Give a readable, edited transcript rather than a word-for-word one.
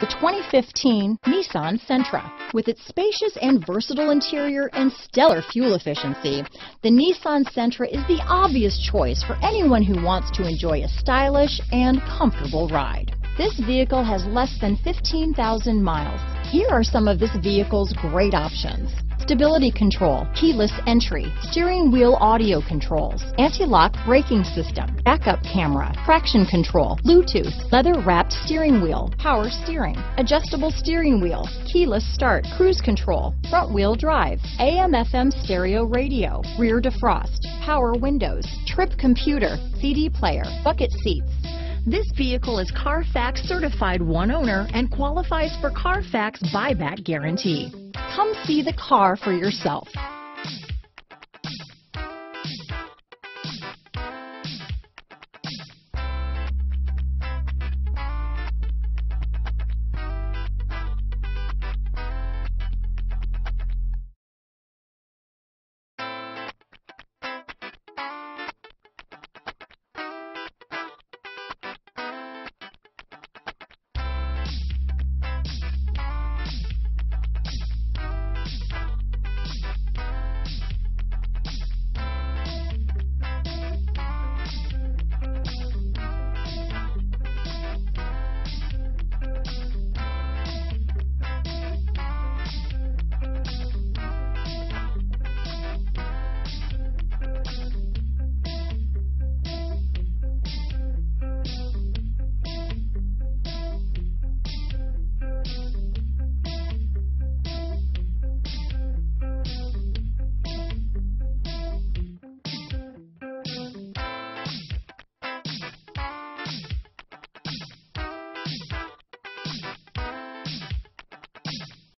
The 2015 Nissan Sentra. With its spacious and versatile interior and stellar fuel efficiency, the Nissan Sentra is the obvious choice for anyone who wants to enjoy a stylish and comfortable ride. This vehicle has less than 15,000 miles. Here are some of this vehicle's great options: stability control, keyless entry, steering wheel audio controls, anti-lock braking system, backup camera, traction control, Bluetooth, leather-wrapped steering wheel, power steering, adjustable steering wheel, keyless start, cruise control, front-wheel drive, AM/FM stereo radio, rear defrost, power windows, trip computer, CD player, bucket seats. This vehicle is CARFAX certified one owner and qualifies for CARFAX buyback guarantee. Come see the car for yourself.